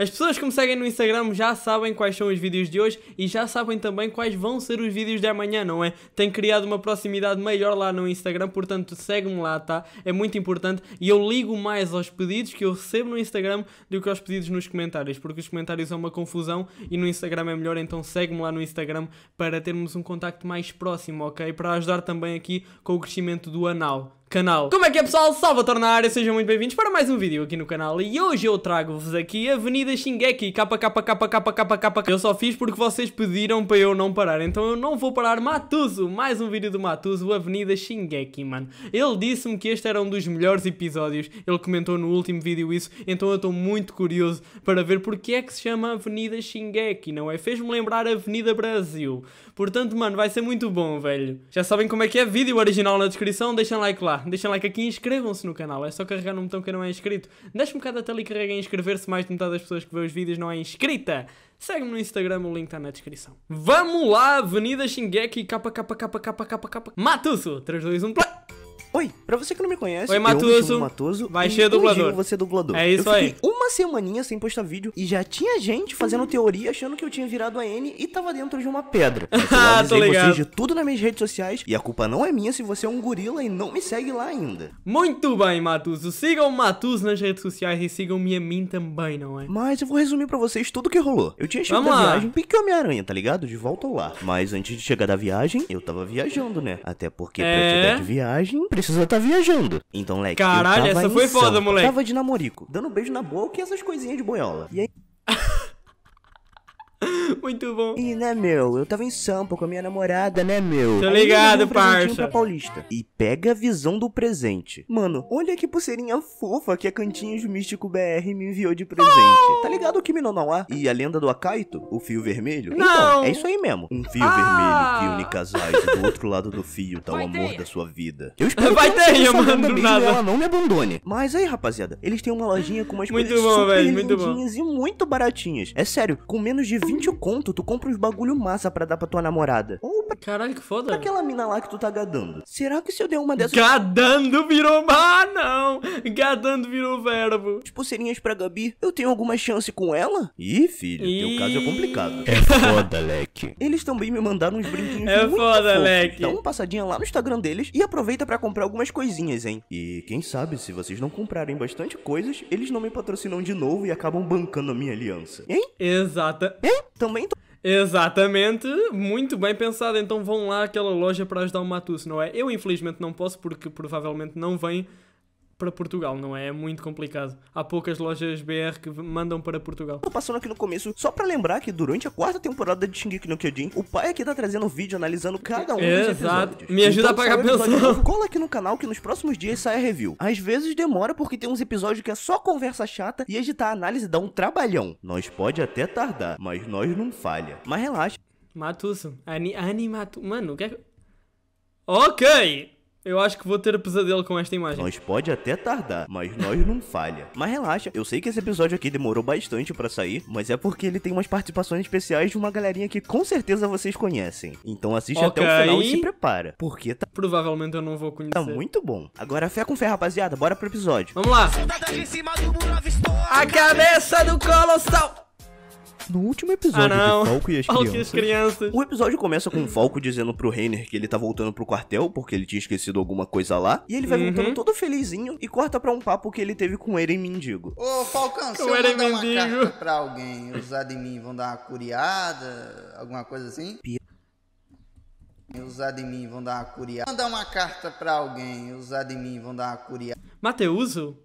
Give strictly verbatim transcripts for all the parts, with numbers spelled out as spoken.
As pessoas que me seguem no Instagram já sabem quais são os vídeos de hoje e já sabem também quais vão ser os vídeos de amanhã, não é? Tenho criado uma proximidade maior lá no Instagram, portanto segue-me lá, tá? É muito importante e eu ligo mais aos pedidos que eu recebo no Instagram do que aos pedidos nos comentários, porque os comentários são uma confusão e no Instagram é melhor, então segue-me lá no Instagram para termos um contacto mais próximo, ok? Para ajudar também aqui com o crescimento do anal. Canal. Como é que é, pessoal? Salvatore na área, sejam muito bem-vindos para mais um vídeo aqui no canal e hoje eu trago-vos aqui a Avenida Shingeki KKKKKKKK. Eu só fiz porque vocês pediram para eu não parar, então eu não vou parar. Matosu, mais um vídeo do Matosu, Avenida Shingeki, mano. Ele disse-me que este era um dos melhores episódios, ele comentou no último vídeo isso, então eu estou muito curioso para ver porque é que se chama Avenida Shingeki, não é? Fez-me lembrar a Avenida Brasil, portanto, mano, vai ser muito bom, velho. Já sabem como é que é, vídeo original na descrição, deixem like lá. Deixem like aqui e inscrevam-se no canal, é só carregar no botão que não é inscrito. Deixem um bocado até ali e carreguem em inscrever-se, mais de metade das pessoas que vê os vídeos não é inscrita. Segue-me no Instagram, o link está na descrição. Vamos lá, Avenida Shingeki KKKKKKKK. Matosu, três, dois, um, play! Oi, pra você que não me conhece, Oi, Matosu. eu me chamo Matosu vai e ser dublador. Você dublador. É isso eu aí. Uma semaninha sem postar vídeo e já tinha gente fazendo teoria achando que eu tinha virado a N e tava dentro de uma pedra. Ah, tô ligado. Vocês de tudo nas minhas redes sociais e a culpa não é minha se você é um gorila e não me segue lá ainda. Muito bem, Matosu. Sigam o Matosu nas redes sociais e sigam-me a mim também, não é? Mas eu vou resumir pra vocês tudo o que rolou. Eu tinha chegado da viagem, pique Homem-Aranha, tá ligado? De volta ao lar. Mas antes de chegar da viagem, eu tava viajando, né? Até porque pra é... chegar de viagem... precisa estar viajando. Então, leque, caralho, eu tava essa foi foda, moleque. Eu tava de namorico, dando beijo na boca e essas coisinhas de boiola. E aí... Muito bom. E, né, meu, eu tava em Sampa com a minha namorada, né, meu? Tô ligado, parça. Pra Paulista. E pega a visão do presente. Mano, olha que pulseirinha fofa que a Cantinhos Místico B R me enviou de presente. Oh! Tá ligado o Kimi no Nawa? E a lenda do Akaito? O fio vermelho? Não. Então, é isso aí mesmo. Um fio ah! vermelho que une casais do outro lado do fio tá o amor da sua vida. Eu espero Vai que ter, eu mando mesmo, nada. ela não me abandone. Mas aí, rapaziada, eles têm uma lojinha com umas muito coisas bom, super velho, muito bom. e muito baratinhas. É sério, com menos de vinte conto, tu compra uns bagulho massa pra dar pra tua namorada. Ou pra... Caralho, que foda. Pra aquela mina lá que tu tá gadando. Será que se eu der uma dessas... Gadando virou... Ah, não. Gadando virou verbo. Tipo, pulseirinhas pra Gabi, eu tenho alguma chance com ela? Ih, filho, e... teu caso é complicado. É foda, leque. Eles também me mandaram uns brinquinhos é muito foda, fofos. leque. Dá uma passadinha lá no Instagram deles e aproveita pra comprar algumas coisinhas, hein. E quem sabe, se vocês não comprarem bastante coisas, eles não me patrocinam de novo e acabam bancando a minha aliança. Hein? Exata. Hein? Também tô... Exatamente, muito bem pensado. Então vão lá àquela loja para ajudar o Matosu, não é? Eu infelizmente não posso porque provavelmente não vem para Portugal, não é? É muito complicado. Há poucas lojas B R que mandam para Portugal. Tô passando aqui no começo só para lembrar que durante a quarta temporada de Shingeki no Kyojin, o pai aqui tá trazendo vídeo analisando cada um Exato. dos episódios. Me ajuda então, a pagar a pensão. Cola aqui no canal que nos próximos dias sai a review. Às vezes demora porque tem uns episódios que é só conversa chata e editar a análise dá um trabalhão. Nós pode até tardar, mas nós não falha. Mas relaxa. Matosu, ani, animato, mano, o que é que... Ok! Eu acho que vou ter pesadelo com esta imagem. Nós pode até tardar, mas nós não falha. Mas relaxa, eu sei que esse episódio aqui demorou bastante pra sair, mas é porque ele tem umas participações especiais de uma galerinha que com certeza vocês conhecem. Então assiste okay. até o final e se prepara, porque tá... Provavelmente eu não vou conhecer. Tá muito bom. Agora fé com fé, rapaziada, bora pro episódio. Vamos lá. A cabeça do colossal... No último episódio ah, de Falco e as Falco crianças, crianças, o episódio começa com o Falco dizendo pro Reiner que ele tá voltando pro quartel porque ele tinha esquecido alguma coisa lá. E ele vai uhum. voltando todo felizinho e corta pra um papo que ele teve com o Eren Mendigo. Ô, Falcão, se eu mandar Mendigo. uma carta pra alguém, os admin vão dar uma curiada, alguma coisa assim? P... Os admin vão dar uma curiada. Mandar uma carta pra alguém, os admin vão dar uma curiada. Mateuso?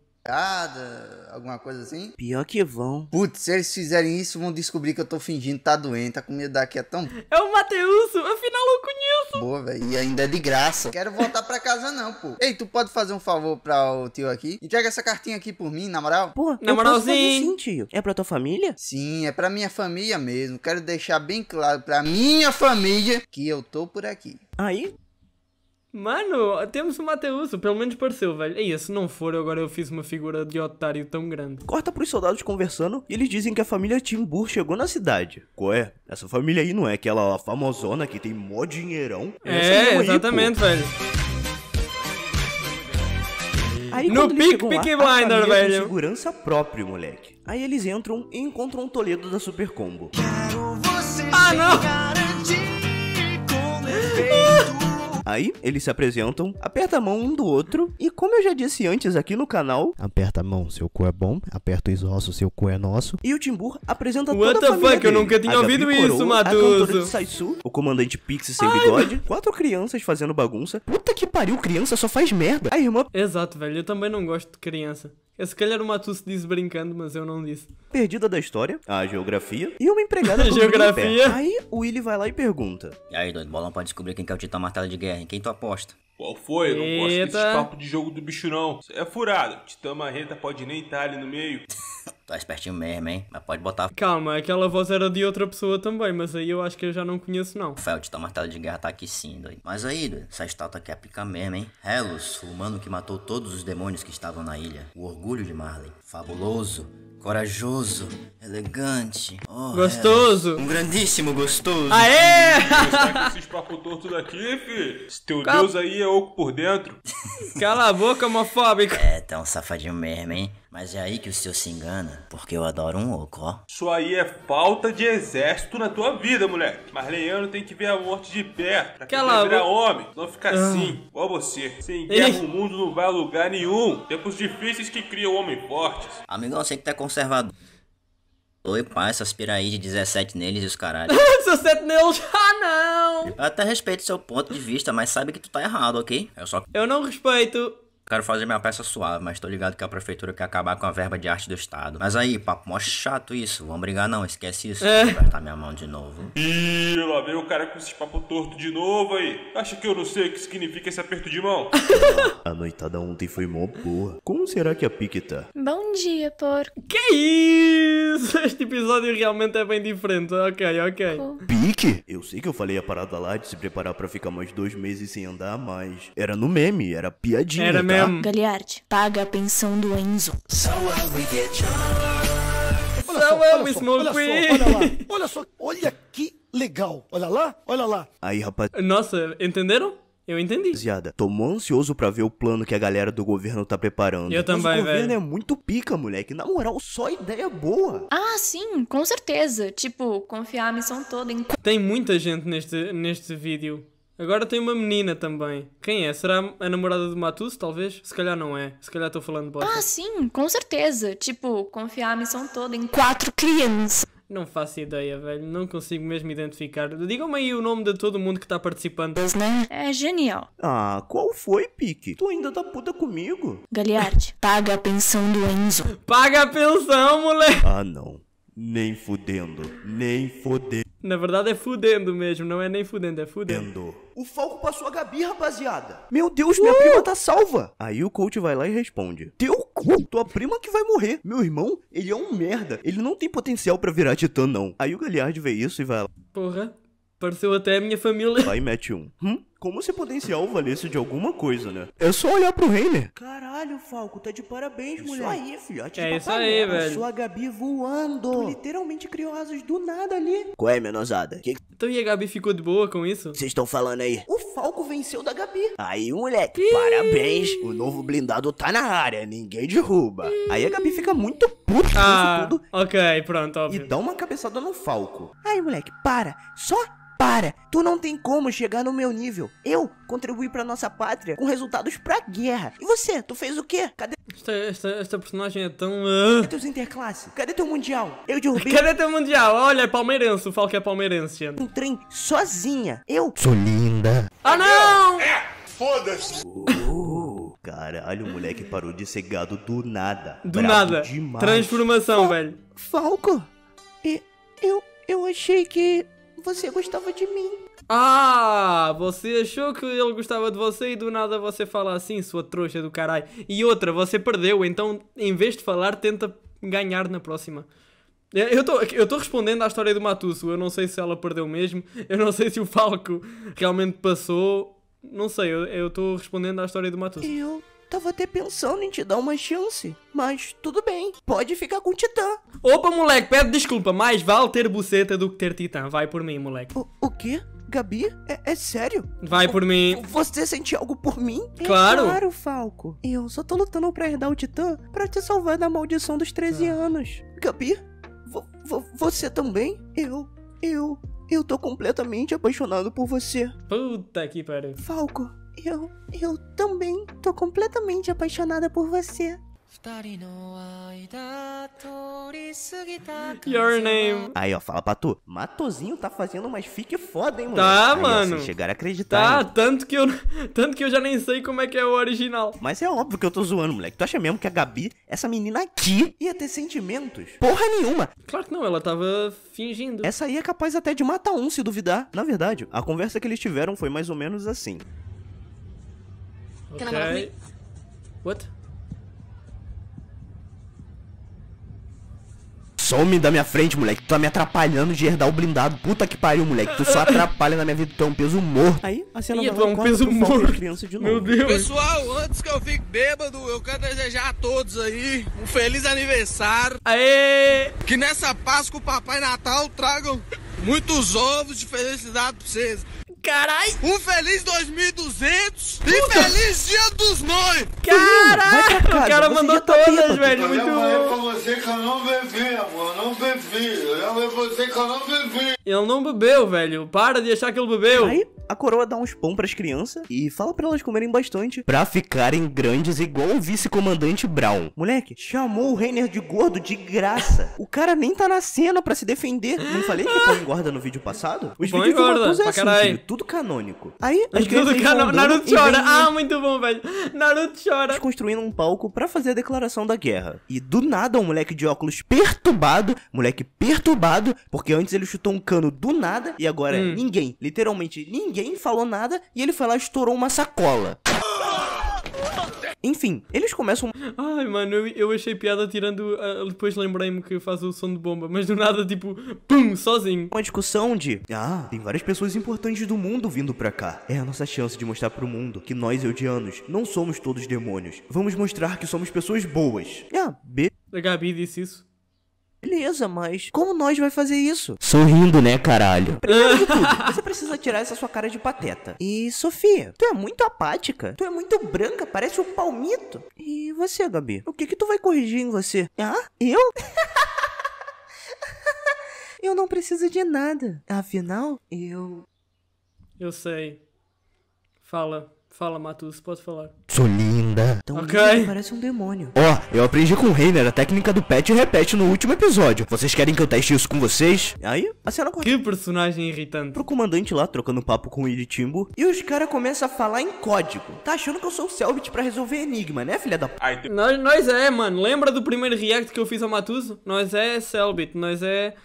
Alguma coisa assim? Pior que vão. Putz, se eles fizerem isso, vão descobrir que eu tô fingindo tá doente, tá com medo daqui é tão... É o Mateuso, afinal eu conheço. Boa, velho, e ainda é de graça. Quero voltar pra casa não, pô. Ei, tu pode fazer um favor pra o tio aqui? Entrega essa cartinha aqui por mim, na moral? Pô, na moralzinha. Sim, tio. É pra tua família? Sim, é pra minha família mesmo. Quero deixar bem claro pra minha família que eu tô por aqui. Aí... Mano, temos o Mateuso, pelo menos pareceu, velho. E se não for, agora eu fiz uma figura de otário tão grande. Corta pros soldados conversando e eles dizem que a família Timbur chegou na cidade. Qual é? Essa família aí não é aquela famosona que tem mó dinheirão? É, é exatamente, aí, velho. Aí, no Big Peaky Blinder, velho. Segurança próprio, moleque. Aí eles entram e encontram um Toledo da Super Combo. Quero você ah, não! Aí, eles se apresentam, aperta a mão um do outro, e como eu já disse antes aqui no canal, aperta a mão, seu cu é bom, aperta os ossos, seu cu é nosso, e o Timbur apresenta What toda a família What the fuck, eu nunca tinha ouvido isso, Matosu. Saisu, o comandante Pixie sem Ai, bigode, quatro crianças fazendo bagunça. Puta que pariu, criança só faz merda. A irmã... Exato, velho, eu também não gosto de criança. Esse calhar o Matosu disse brincando, mas eu não disse. Perdida da história, a geografia e uma empregada do geografia. Aí o Willy vai lá e pergunta: e aí, doido, bolão pra descobrir quem que é o Titã Martelo de Guerra, em quem tu aposta? Qual foi? Eu não gosto desse papo de jogo do bicho não. Isso é furado, Titã Marreta pode nem estar ali no meio. Tá espertinho mesmo, hein? Mas pode botar... Calma, aquela voz era de outra pessoa também, mas aí eu acho que eu já não conheço, não. Fel, o Titã Martelo de Guerra tá aqui sim, doido. Mas aí, doido, essa estátua aqui aplica mesmo, hein? Helus, o humano que matou todos os demônios que estavam na ilha. O orgulho de Marley. Fabuloso, corajoso, elegante. Oh, gostoso. Helus, um grandíssimo gostoso. Aê! Gostar que esses papos tortos daqui, fi. Esse teu Cal... Deus aí é oco por dentro. Cala a boca, homofóbico. É, tá um safadinho mesmo, hein? Mas é aí que o seu se engana, porque eu adoro um oco, ó. Isso aí é falta de exército na tua vida, moleque. Marleiano tem que ver a morte de perto. Pra que ela virar homem, não fica assim. Ah. Ó você, sem guerra o mundo não vai a lugar nenhum. Tempos difíceis que criam homens fortes. Amigão, eu sei que tá conservador. Oi, pai, essas piraí de dezessete neles e os caralho. dezessete neles? Ah, não! Eu até respeito seu ponto de vista, mas sabe que tu tá errado, ok? Eu só... Eu não respeito... Quero fazer minha peça suave, mas tô ligado que a prefeitura quer acabar com a verba de arte do estado. Mas aí, papo, mó chato isso. Vamos brigar não, esquece isso. É. Vou apertar minha mão de novo. Ih, lá vem o cara com esse papo torto de novo aí. Acha que eu não sei o que significa esse aperto de mão? A noitada ontem foi mó boa. Como será que a Pique tá? Bom dia, porco. Que isso? Este episódio realmente é bem diferente. Ok, ok. Oh. Pique? Eu sei que eu falei a parada lá de se preparar pra ficar mais dois meses sem andar, mas... Era no meme, era piadinha. Era tá? Mesmo. Galiardi, paga a pensão do Enzo. So we get olha, so só, olha, só, olha, só, olha lá, olha só, olha que legal. Olha lá, olha lá. Aí, rapaz. Nossa, entenderam? Eu entendi. Tô mó ansioso pra ver o plano que a galera do governo tá preparando. Eu também, velho. O governo é muito pica, moleque. Na moral, só ideia boa. Ah, sim, com certeza. Tipo, confiar a missão toda em... Tem muita gente neste, neste vídeo. Agora tem uma menina também. Quem é? Será a namorada do Matosu, talvez? Se calhar não é. Se calhar tô falando bosta. Ah, sim, com certeza. Tipo, confiar a missão toda em quatro clientes. Não faço ideia, velho. Não consigo mesmo identificar. Digam-me aí o nome de todo mundo que tá participando. É genial. Ah, qual foi, Pique? Tu ainda tá puta comigo? Galiardi, paga a pensão do Enzo. Paga a pensão, moleque. Ah, não. Nem fudendo. Nem fudendo. Na verdade é fudendo mesmo. Não é nem fudendo, é fudendo. O Falco passou a Gabi, rapaziada. Meu Deus, minha uh! prima tá salva. Aí o coach vai lá e responde: teu cu, tua prima que vai morrer. Meu irmão, ele é um merda. Ele não tem potencial pra virar titã, não. Aí o Galiardi vê isso e vai lá: porra, pareceu até a minha família. Vai e mete um. Hum? Como se potencial valesse de alguma coisa, né? É só olhar pro Reiner. Caralho, Falco, tá de parabéns, isso mulher. Aí, filhote, é isso aí, velho. É isso aí, velho. A Gabi voando. Tu literalmente criou asas do nada ali. Qual é, menosada? Que... Então e a Gabi ficou de boa com isso? Vocês estão falando aí? O Falco venceu da Gabi. Aí, moleque, Iiii. parabéns. O novo blindado tá na área, ninguém derruba. Iiii. Aí a Gabi fica muito puta ah, com isso tudo. Ok, pronto, óbvio. E dá uma cabeçada no Falco. Aí, moleque, para. Só... Para, tu não tem como chegar no meu nível. Eu contribuí pra nossa pátria com resultados pra guerra. E você, tu fez o quê? Cadê... Esta, esta, esta personagem é tão... Uh... Cadê teus interclasse? Cadê teu mundial? Eu derrubei... Cadê teu mundial? Olha, é palmeirense, o Falco é palmeirense, gente. Um trem sozinha, eu... Sou linda. Ah, não! É, foda-se. Uh, caralho, o moleque parou de ser gado do nada. Do Bravo nada. Demais. Transformação, Fa velho. Falco, e, eu, eu achei que... Você gostava de mim. Ah, você achou que ele gostava de você e do nada você fala assim, sua trouxa do caralho. E outra, você perdeu, então em vez de falar, tenta ganhar na próxima. Eu tô, eu tô respondendo à história do Matosu. Eu não sei se ela perdeu mesmo. Eu não sei se o Falco realmente passou. Não sei, eu, eu tô respondendo à história do Matosu. Eu... Tava até pensando em te dar uma chance, mas tudo bem, pode ficar com o Titã. Opa, moleque, pede desculpa, mas vale ter buceta do que ter Titã, vai por mim, moleque. O, o quê? Gabi? É, é sério? Vai por o, mim. Você sentiu algo por mim? Claro. É claro, Falco. Eu só tô lutando pra herdar o Titã pra te salvar da maldição dos treze ah. anos. Gabi? Vo, vo, você também? Eu, eu, eu tô completamente apaixonado por você. Puta que pariu. Falco, eu, eu também tô completamente apaixonada por você. Your name. Aí, ó, fala pra tu. Matosinho tá fazendo umas fic foda, hein, mano? Tá, aí, mano. Ó, chegaram a acreditar. Tá, hein? tanto que eu tanto que eu já nem sei como é que é o original. Mas é óbvio que eu tô zoando, moleque. Tu acha mesmo que a Gabi, essa menina aqui, ia ter sentimentos? Porra nenhuma. Claro que não, ela tava fingindo. Essa aí é capaz até de matar um, se duvidar. Na verdade, a conversa que eles tiveram foi mais ou menos assim. Ok. What? Some da minha frente, moleque. Tu tá me atrapalhando de herdar o blindado. Puta que pariu, moleque. Tu só atrapalha na minha vida. Tu é um peso morto. Aí, a cena Ih, da é um peso morto. Criança de novo. Meu Deus. Pessoal, antes que eu fique bêbado, eu quero desejar a todos aí um feliz aniversário. Aê! Que nessa Páscoa o Papai Natal tragam muitos ovos de felicidade pra vocês. Carai! Um feliz dois mil e duzentos e Puta. feliz dia dos noivos! Caralho! O cara mandou todas, velho. Muito bom. Você que eu não bebi, amor. Não bebi. Eu você que eu não bebi. Ele não bebeu, velho. Para de achar que ele bebeu. Aí, a coroa dá uns pão pras crianças e fala pra elas comerem bastante pra ficarem grandes igual o vice-comandante Brown. Moleque, chamou o Reiner de gordo de graça. O cara nem tá na cena pra se defender. Não falei que o pão engorda no vídeo passado? Os pão vídeos engorda, do Matosu é assim, tudo canônico. Aí, as tudo cano... Naruto chora. De... Ah, muito bom, velho. Naruto chora. Construindo um palco pra fazer a declaração da guerra. E do nada, um moleque de óculos perturbado. Moleque perturbado, porque antes ele chutou um cano do nada e agora hum. ninguém, literalmente ninguém falou nada e ele foi lá e estourou uma sacola. Enfim, eles começam... Ai, mano, eu, eu achei piada tirando... Uh, depois lembrei-me que eu faço o som de bomba, mas do nada, tipo, pum, sozinho. Uma discussão de... Ah, tem várias pessoas importantes do mundo vindo pra cá. É a nossa chance de mostrar pro mundo que nós, eudianos, não somos todos demônios. Vamos mostrar que somos pessoas boas. É, ah, B... A Gabi disse isso. Beleza, mas como nós vai fazer isso? Sorrindo, né, caralho? Primeiro de tudo, você precisa tirar essa sua cara de pateta. E, Sofia, tu é muito apática. Tu é muito branca, parece um palmito. E você, Gabi? O que que tu vai corrigir em você? Ah, eu? Eu não preciso de nada. Afinal, eu... Eu sei. Fala. Fala, Matosu, pode falar. Sou linda. Tão ok. Linda, parece um demônio. Ó, oh, eu aprendi com o Reiner a técnica do pet repete no último episódio. Vocês querem que eu teste isso com vocês? Aí, a cena corta. Que personagem irritante. Pro comandante lá, trocando papo com o Iritimbo. E os caras começam a falar em código. Tá achando que eu sou o Cellbit pra resolver enigma, né, filha da... Ai, te... nós, nós é, mano. Lembra do primeiro react que eu fiz ao Matosu? Nós é Cellbit. Nós é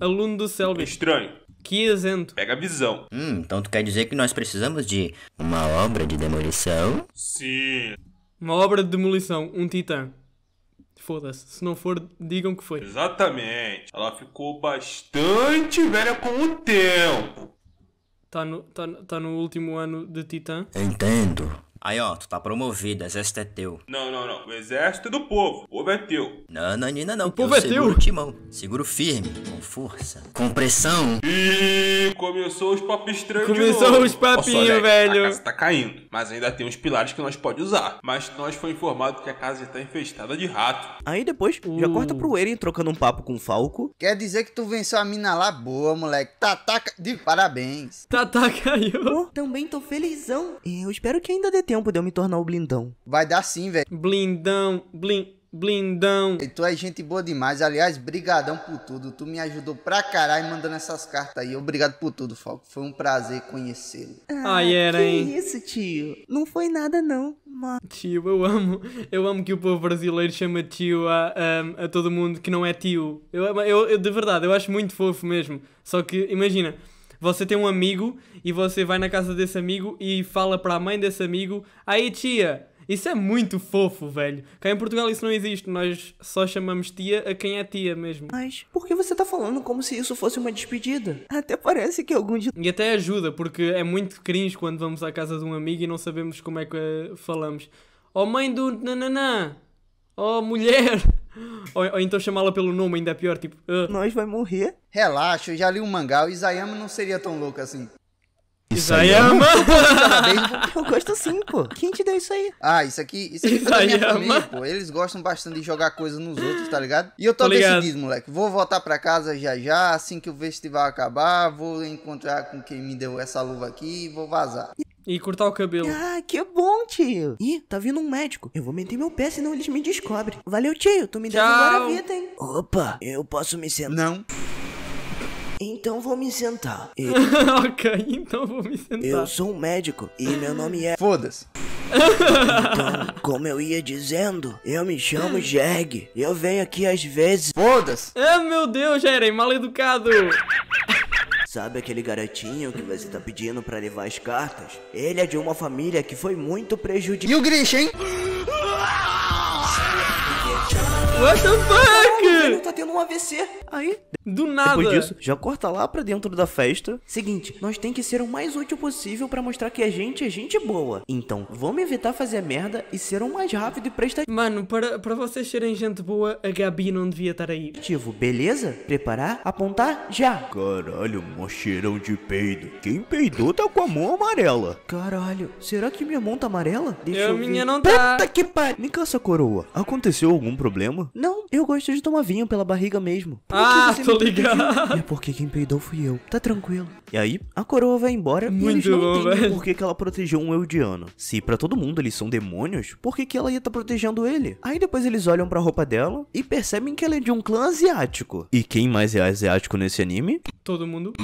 aluno do Cellbit. Estranho. Que isento. Pega a visão. Hum, então tu quer dizer que nós precisamos de uma obra de demolição? Sim. Uma obra de demolição, um titã. Foda-se, se não for, digam que foi. Exatamente. Ela ficou bastante velha com o tempo. Tá no, tá, tá no último ano de titã. Entendo. Aí ó, tu tá promovido, o exército é teu. Não, não, não, o exército é do povo, o povo é teu. Não, não, não, não, o povo é teu. Seguro o timão, seguro firme, com força, com pressão. Ih, começou os papinhos estranhos. Começou os papinhos, oh, velho. A casa tá caindo, mas ainda tem uns pilares que nós pode usar. Mas nós foi informado que a casa está infestada de rato. Aí depois, uh. já corta pro Eren trocando um papo com o Falco. Quer dizer que tu venceu a mina lá boa, moleque. Tatá, de parabéns. Tatá caiu. Oh, também tô felizão. Eu espero que ainda dê tempo de eu me tornar o blindão. Vai dar sim, velho. Blindão, blin, blindão. E tu é gente boa demais. Aliás, brigadão por tudo. Tu me ajudou pra caralho mandando essas cartas aí. Obrigado por tudo, Falco. Foi um prazer conhecê-lo. Ah, Ai, era, hein? Que isso, tio? Não foi nada, não. Mas... Tio, eu amo. Eu amo que o povo brasileiro chama tio a, a, a todo mundo que não é tio. Eu, eu, eu, de verdade, eu acho muito fofo mesmo. Só que, imagina... Você tem um amigo e você vai na casa desse amigo e fala para a mãe desse amigo: aí tia, isso é muito fofo, velho. Cá em Portugal isso não existe, nós só chamamos tia a quem é tia mesmo. Mas por que você tá falando como se isso fosse uma despedida? Até parece que algum dia... E até ajuda, porque é muito cringe quando vamos à casa de um amigo e não sabemos como é que falamos. Ó, mãe do nananã, ó, mulher... Ou, ou então chamá-la pelo nome, ainda é pior, tipo... Uh. Nós vai morrer? Relaxa, eu já li um mangá, o Isayama não seria tão louco assim. Isayama! Eu gosto sim, pô. Quem te deu isso aí? Ah, isso aqui, isso aqui foi da minha família, pô. Eles gostam bastante de jogar coisa nos outros, tá ligado? E eu tô, tô decidido, ligado. moleque. Vou voltar pra casa já já, assim que o festival acabar, vou encontrar com quem me deu essa luva aqui e vou vazar. E cortar o cabelo. Ah, que bom, tio. Ih, tá vindo um médico. Eu vou meter meu pé, senão eles me descobrem. Valeu, tio. Tu me deu agora a vida, hein? Opa, eu posso me sentar? Não. Então vou me sentar. Eu... ok, então vou me sentar. Eu sou um médico e meu nome é... Foda-se. Então, como eu ia dizendo, eu me chamo Jeg. Eu venho aqui às vezes... Foda-se. Ah, meu Deus, Jerem, mal educado. Sabe aquele garotinho que você tá pedindo pra levar as cartas? Ele é de uma família que foi muito prejudicada. E o Grisha, hein? What the fuck? O velho tá tendo um A V C. Aí, do nada. Depois disso, já corta lá pra dentro da festa. Seguinte, nós tem que ser o mais útil possível pra mostrar que a gente é gente boa. Então, vamos evitar fazer merda e ser o mais rápido e presta... Mano, para, para vocês serem gente boa, a Gabi não devia estar aí. Ativo, beleza? Preparar, apontar, já. Caralho, mó cheirão de peido. Quem peidou tá com a mão amarela. Caralho, será que minha mão tá amarela? Deixa eu, eu minha ver. Não tá. Puta que pariu. Me caça, coroa. Aconteceu algum problema? Não, eu gosto de tomar vinho pela barriga mesmo. Por ah, tô ligado. É porque quem peidou fui eu. Tá tranquilo. E aí, a coroa vai embora. Muito e eles não bom, entendem velho. Por que, que ela protegeu um eudiano. Se pra todo mundo eles são demônios, por que, que ela ia tá protegendo ele? Aí depois eles olham pra roupa dela e percebem que ela é de um clã asiático. E quem mais é asiático nesse anime? Todo mundo.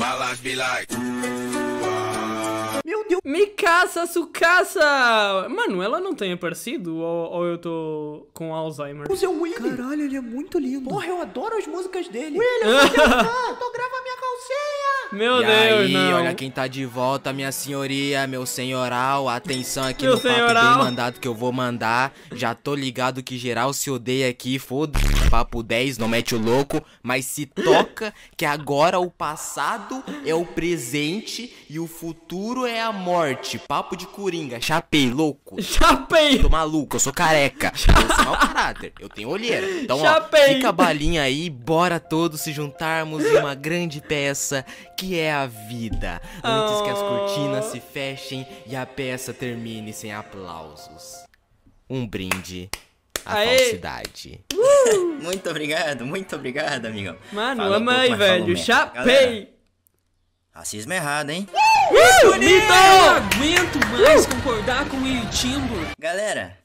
Meu Deus. Mikasa, Tsukasa! Mano, ela não tem aparecido? Ou, ou eu tô com Alzheimer? O seu William! Caralho, ele é muito lindo. Porra, eu adoro as músicas dele. William, eu autografa minha calcinha! Meu e Deus, aí, não. Olha quem tá de volta, minha senhoria, meu senhoral. Atenção aqui meu no senhoral. Papo bem mandado que eu vou mandar. Já tô ligado que geral se odeia aqui. Foda-se, papo dez, não mete o louco. Mas se toca que agora o passado é o presente e o futuro é... é a morte, papo de coringa, chapei, louco. Chapei! Eu tô maluco, eu sou careca. Eu sou mau caráter, eu tenho olheira. Então, chapei. Ó, fica a balinha aí, bora todos se juntarmos em uma grande peça que é a vida. Antes oh. que as cortinas se fechem e a peça termine sem aplausos. Um brinde à Aê. falsidade. Uh. Muito obrigado, muito obrigado, amigão. Mano, fala amei, pouco, velho, chapei! Galera, racismo errado, hein? Uh, bonito! Eu aguento mais uh. concordar com o Timbo. Galera.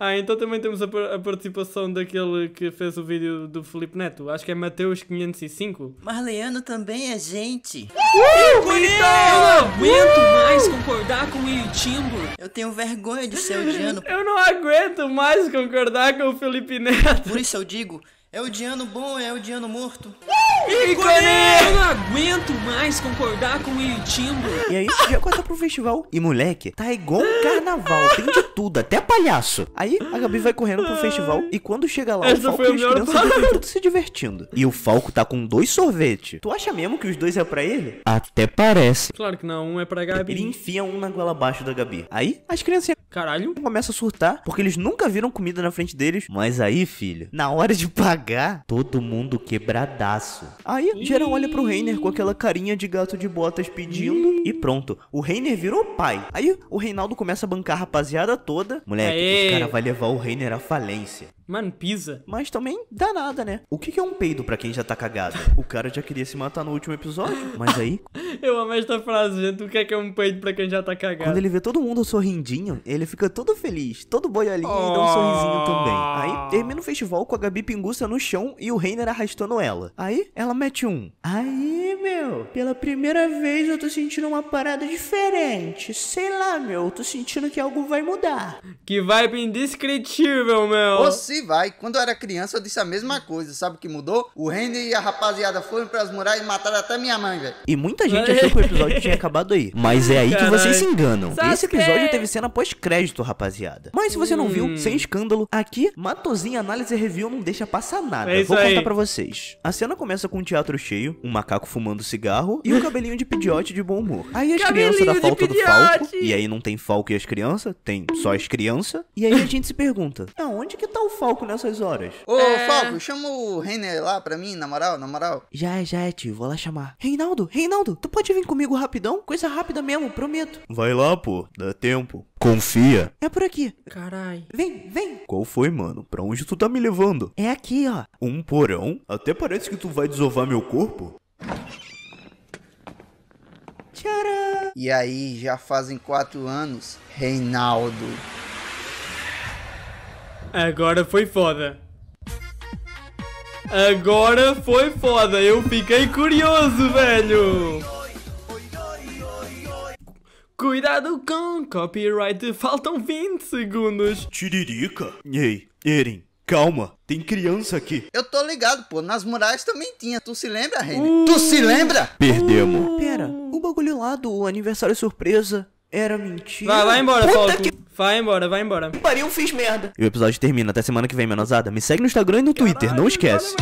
Ah, então também temos a, a participação daquele que fez o vídeo do Felipe Neto. Acho que é Mateus quinhentos e cinco. Marleano também é gente. Uh, uh, bonito! Eu aguento uh. mais concordar com o Timbo. Eu tenho vergonha de ser odiano. Eu não aguento mais concordar com o Felipe Neto. Por isso eu digo... é o Diano bom, é o Diano morto. Uh, eu não aguento mais concordar com o Timbo. E aí, já corta pro festival. E moleque, tá igual um carnaval. Tem de tudo, até palhaço. Aí, a Gabi vai correndo pro festival. E quando chega lá, essa o Falco e as crianças tudo se divertindo. E o Falco tá com dois sorvetes. Tu acha mesmo que os dois é pra ele? Até parece. Claro que não, um é pra Gabi. Ele enfia um na goela abaixo da Gabi. Aí, as crianças... caralho. Começa a surtar, porque eles nunca viram comida na frente deles. Mas aí, filho, na hora de pagar... todo mundo quebradaço. Aí, geral olha pro Reiner com aquela carinha de gato de botas pedindo. E pronto, o Reiner virou pai. Aí, o Reinaldo começa a bancar a rapaziada toda. Moleque, aê. Os caras vão levar o Reiner à falência. Mano, pisa. Mas também dá nada, né? O que, que é um peido pra quem já tá cagado? O cara já queria se matar no último episódio, mas aí... eu amo esta frase, gente. O que é que é um peido pra quem já tá cagado? Quando ele vê todo mundo sorrindinho, ele fica todo feliz, todo boiolinho oh. e dá um sorrisinho também. Aí, termina o festival com a Gabi pinguça no chão e o Reiner arrastando ela. Aí, ela mete um... aí, meu, pela primeira vez eu tô sentindo uma parada diferente. Sei lá, meu, eu tô sentindo que algo vai mudar. Que vibe indescritível, meu. Você vai. Quando eu era criança, eu disse a mesma coisa. Sabe o que mudou? O Reiner e a rapaziada foram pras muralhas e mataram até minha mãe, velho. E muita gente achou que o episódio tinha acabado aí. Mas é aí Caralho. que vocês se enganam. Sasuke. Esse episódio teve cena pós-crédito, rapaziada. Mas se você hum. não viu, sem escândalo, aqui, Matosinha Análise Review não deixa passar nada. É Vou contar aí. pra vocês. A cena começa com um teatro cheio, um macaco fumando fumando cigarro e o cabelinho de Pidgeot de bom humor. Aí as crianças da falta do Falco. E aí não tem Falco e as crianças, tem só as crianças. E aí a gente se pergunta, aonde que tá o Falco nessas horas? Ô, é... Falco, chama o Reiner lá pra mim, na moral, na moral. Já, já, tio, vou lá chamar. Reinaldo, Reinaldo, tu pode vir comigo rapidão? Coisa rápida mesmo, prometo. Vai lá, pô, dá tempo. Confia. É por aqui. Carai. Vem, vem. Qual foi, mano? Pra onde tu tá me levando? É aqui, ó. Um porão? Até parece que tu vai desovar meu corpo. Tcharam. E aí, já fazem quatro anos, Reinaldo. Agora foi foda. Agora foi foda. Eu fiquei curioso, velho. Cuidado com copyright. Faltam vinte segundos. Tiririca. Ei, Eren. Calma, tem criança aqui. Eu tô ligado, pô, nas muralhas também tinha. Tu se lembra, René? Uh, tu se lembra? Perdemos. Uh, Pera, o bagulho lá do aniversário surpresa era mentira. Vai, vai embora, Falco. Que... Vai embora, vai embora. Pariu, fiz merda. E o episódio termina. Até semana que vem, menosada. Me segue no Instagram e no Twitter, caralho, não esquece.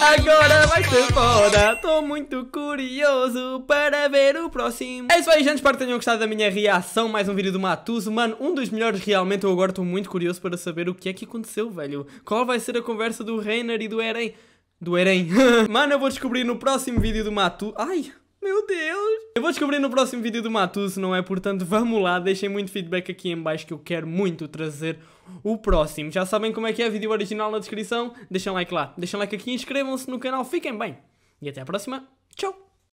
Agora vai ser foda, tô muito curioso para ver o próximo. É isso aí, gente, espero que tenham gostado da minha reação. Mais um vídeo do Matosu, mano, um dos melhores realmente. Eu agora tô muito curioso para saber o que é que aconteceu, velho. Qual vai ser a conversa do Reiner e do Eren? Do Eren. Mano, eu vou descobrir no próximo vídeo do Matosu. Ai, meu Deus. Eu vou descobrir no próximo vídeo do Matosu, não é? Portanto, vamos lá, deixem muito feedback aqui em baixo que eu quero muito trazer o próximo. Já sabem como é que é, vídeo original na descrição. Deixem like lá, deixem like aqui, inscrevam-se no canal, fiquem bem. E até a próxima, tchau.